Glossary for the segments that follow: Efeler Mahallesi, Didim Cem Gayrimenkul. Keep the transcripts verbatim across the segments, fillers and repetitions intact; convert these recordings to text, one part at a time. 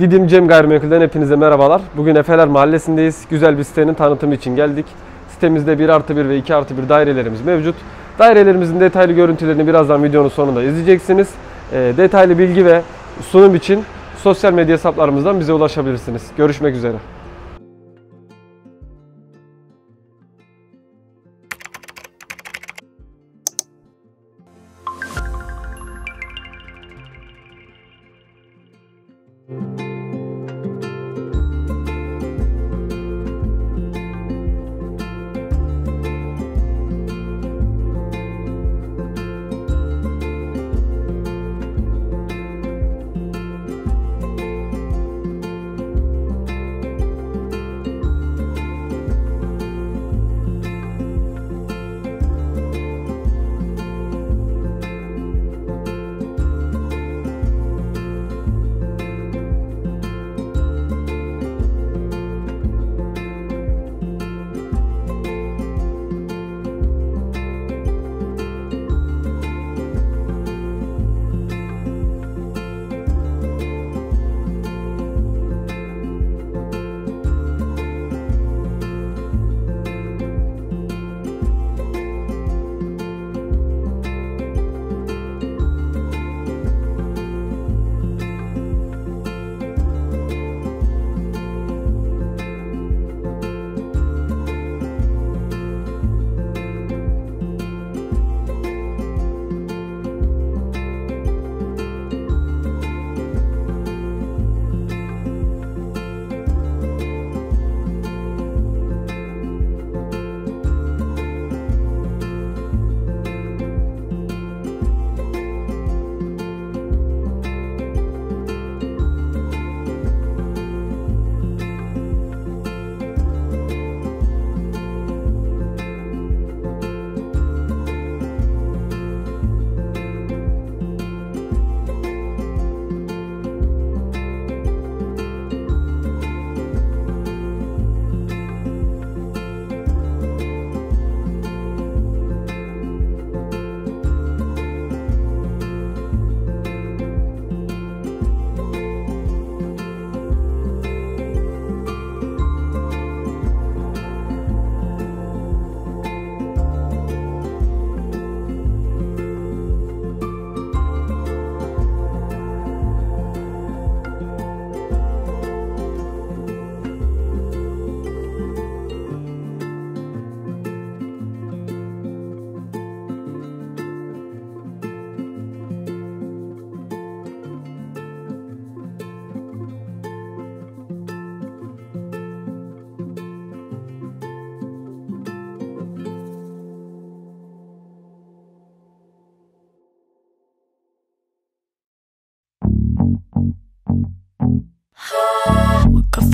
Didim Cem Gayrimenkul'den hepinize merhabalar. Bugün Efeler Mahallesi'ndeyiz. Güzel bir sitenin tanıtımı için geldik. Sitemizde bir artı bir ve iki artı bir dairelerimiz mevcut. Dairelerimizin detaylı görüntülerini birazdan videonun sonunda izleyeceksiniz. E, detaylı bilgi ve sunum için sosyal medya hesaplarımızdan bize ulaşabilirsiniz. Görüşmek üzere.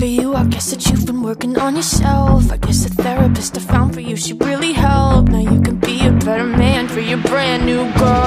For you, I guess that you've been working on yourself. I guess the therapist I found for you, she really helped. Now you can be a better man for your brand new girl.